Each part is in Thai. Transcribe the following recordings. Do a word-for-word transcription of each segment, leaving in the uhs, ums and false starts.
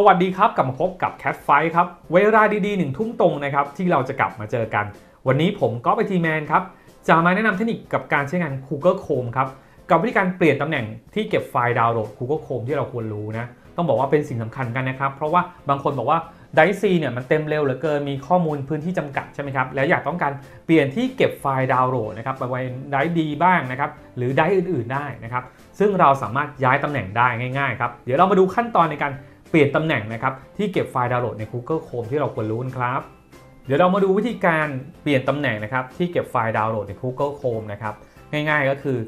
สวัสดีครับกลับมาพบกับ Cat Fight ครับเวลาดีๆหนึ่งทุ่มตรงนะครับที่เราจะกลับมาเจอกันวันนี้ผมก็ไปทีแมนครับจะมาแนะนำเทคนิคกับการใช้งาน Google Chrome ครับกับวิธีการเปลี่ยนตำแหน่งที่เก็บไฟล์ดาวน์โหลด Google Chrome ที่เราควรรู้นะต้องบอกว่าเป็นสิ่งสำคัญกันนะครับเพราะว่าบางคนบอกว่าไดซ์ซีเนี่ยมันเต็มเร็วเหลือเกินมีข้อมูลพื้นที่จำกัดใช่ไหมครับแล้วอยากต้องการเปลี่ยนที่เก็บไฟล์ดาวน์โหลดนะครับไปไว้ไดซ์ดีบ้างนะครับหรือไดซ์อื่นๆได้นะครับซึ่งเราสามารถย้ายตำแหน่งได้ง่ายๆครับเดี๋ยวเรามาดูขั้นตอนในการเปลี่ยนตำแหน่งนะครับที่เก็บไฟล์ดาวน์โหลดใน Google Chrome ที่เราควรรู้นะครับเดี๋ยวเรามาดูวิธีการเปลี่ยนตำแหน่งนะครับที่เก็บไฟล์ดาวน์โหลดใน Google Chrome นะครับง่ายๆก็คือ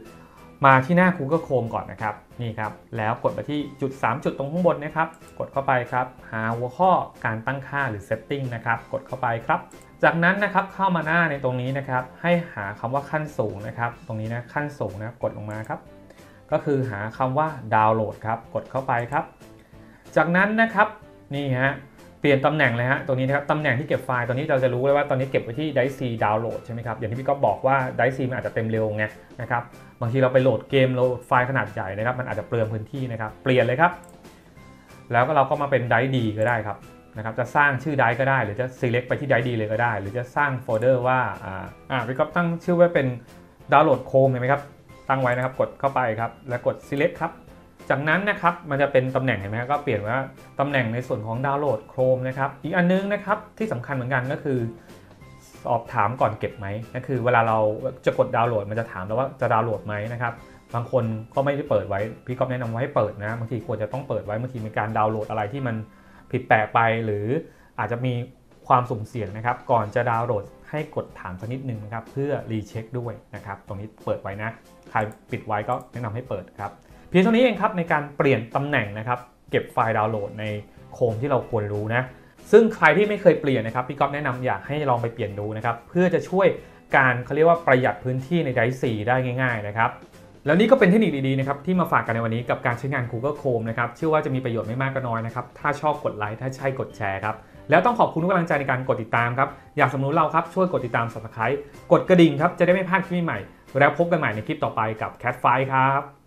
มาที่หน้า Google Chrome ก่อนนะครับนี่ครับแล้วกดไปที่จุดสามจุดตรงข้างบนนะครับกดเข้าไปครับหาหัวข้อการตั้งค่าหรือ Setting นะครับกดเข้าไปครับจากนั้นนะครับเข้ามาหน้าในตรงนี้นะครับให้หาคำว่าขั้นสูงนะครับตรงนี้นะขั้นสูงนะกดลงมาครับก็คือหาคำว่าดาวน์โหลดครับกดเข้าไปครับจากนั้นนะครับนี่ฮะเปลี่ยนตำแหน่งเลยฮะตรงนี้นะครับตำแหน่งที่เก็บไฟล์ตอนนี้เราจะรู้เลยว่าตอนนี้เก็บไว้ที่ไดซีดาวน์โหลดใช่ไหมครับอย่างที่พี่ก็บอกว่าไดซีมันอาจจะเต็มเร็วไงนะครับบางทีเราไปโหลดเกมโหลดไฟล์ขนาดใหญ่นะครับมันอาจจะเปลืองพื้นที่นะครับเปลี่ยนเลยครับแล้วก็เราก็มาเป็นไดดีก็ได้ครับนะครับจะสร้างชื่อไดก็ได้หรือจะ select ไปที่ไดดีเลยก็ได้หรือจะสร้างโฟลเดอร์ว่าอ่าอ่าพี่ก็ตั้งชื่อไว้เป็นดาวน์โหลดโคมเห็นไหมครับตั้งไว้นะครับกดเข้าไปครับแล้วกด select ครับจากนั้นนะครับมันจะเป็นตำแหน่งเห็นไหมก็เปลี่ยนว่าตำแหน่งในส่วนของดาวน์โหลด Chrome นะครับอีกอันนึงนะครับที่สำคัญเหมือนกันก็คือสอบถามก่อนเก็บไหมนั่นคือเวลาเราจะกดดาวน์โหลดมันจะถามแล้วว่าจะดาวน์โหลดไหมนะครับบางคนก็ไม่ได้เปิดไว้พี่ก็แนะนำว่าให้เปิดนะบางทีควรจะต้องเปิดไว้บางทีมีการดาวน์โหลดอะไรที่มันผิดแปลกไปหรืออาจจะมีความสุ่มเสี่ยงนะครับก่อนจะดาวน์โหลดให้กดถามสักนิดนึงนะครับเพื่อรีเช็คด้วยนะครับตรงนี้เปิดไว้นะใครปิดไว้ก็แนะนำให้เปิดครับเพียงเท่านี้เองครับในการเปลี่ยนตำแหน่งนะครับเก็บไฟล์ดาวน์โหลดในโคมที่เราควรรู้นะซึ่งใครที่ไม่เคยเปลี่ยนนะครับพี่ก๊อฟแนะนำอยากให้ลองไปเปลี่ยนดูนะครับเพื่อจะช่วยการเขาเรียกว่าประหยัดพื้นที่ในไดรฟ์ซีได้ง่ายๆนะครับแล้วนี่ก็เป็นเทคนิคดีๆนะครับที่มาฝากกันในวันนี้กับการใช้งาน Google Chrome นะครับเชื่อว่าจะมีประโยชน์ไม่มากก็น้อยนะครับถ้าชอบกดไลค์ถ้าใช่กดแชร์ครับแล้วต้องขอบคุณทุกกำลังใจในการกดติดตามครับอยากสนับสนุนเราครับช่วยกดติดตาม Subscribe กดกระดิ่งครับจะได้ไม่พลาดคลิปใหม่แล้วพบกันใหม่ในคลิปต่อไปกับ Cat Fight ครับ